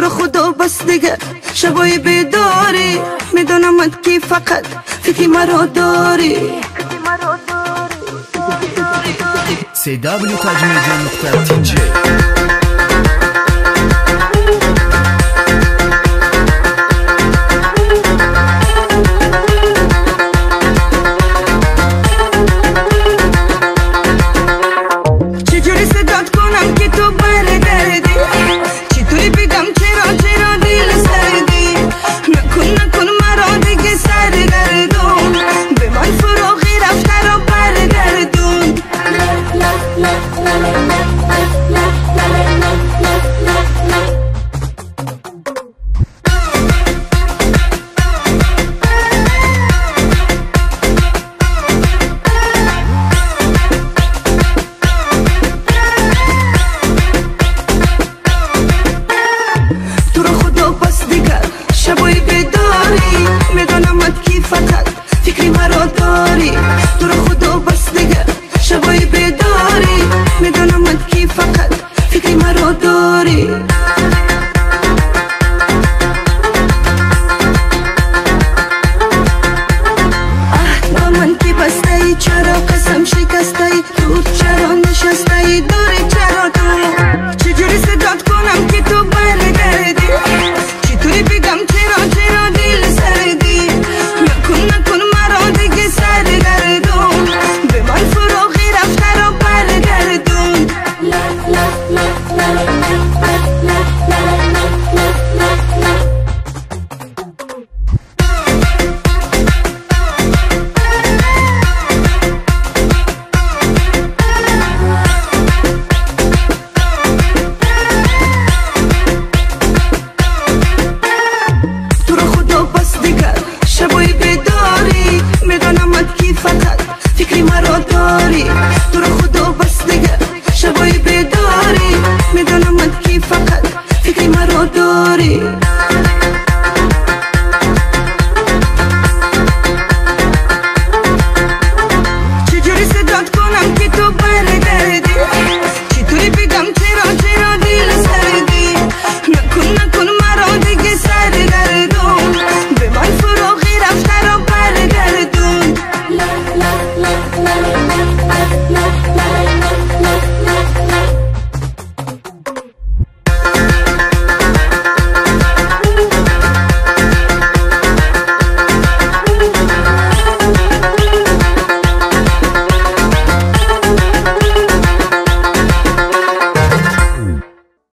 تو رو خدا بس دیگه شبای بیداری میدونمت که فقط فکر مرا داری. CW Tajmediya.tj